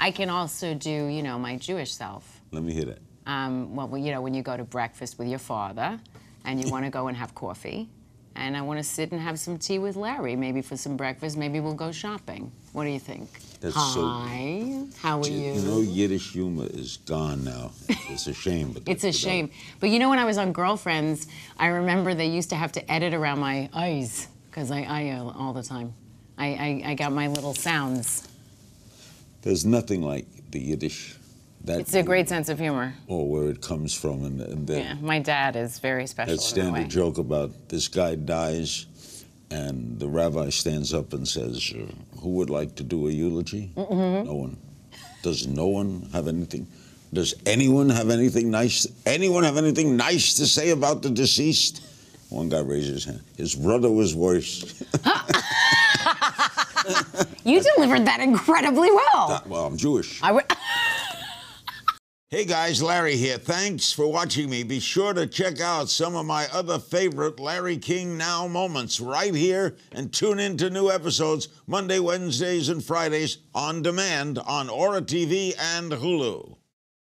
I can also do, you know, my Jewish self. Let me hear that. Well, you know, when you go to breakfast with your father and you want to go and have coffee, and I want to sit and have some tea with Larry, maybe for some breakfast, maybe we'll go shopping. What do you think? That's Hi, so, how are you? You know, Yiddish humor is gone now. It's a shame. But it's a shame. But you know, when I was on Girlfriends, I remember they used to have to edit around my eyes, because I all the time. I got my little sounds. There's nothing like the Yiddish. That it's a great sense of humor. Or where it comes from. And yeah, my dad is very special. That standard joke about this guy dies, and the rabbi stands up and says, who would like to do a eulogy? Mm-hmm. No one. Does no one have anything? Does anyone have anything nice? Anyone have anything nice to say about the deceased? One guy raised his hand. His brother was worse. You delivered that incredibly well. Well, I'm Jewish. Hey guys, Larry here. Thanks for watching me. Be sure to check out some of my other favorite Larry King Now moments right here, and tune in to new episodes Monday, Wednesdays, and Fridays on demand on Ora TV and Hulu.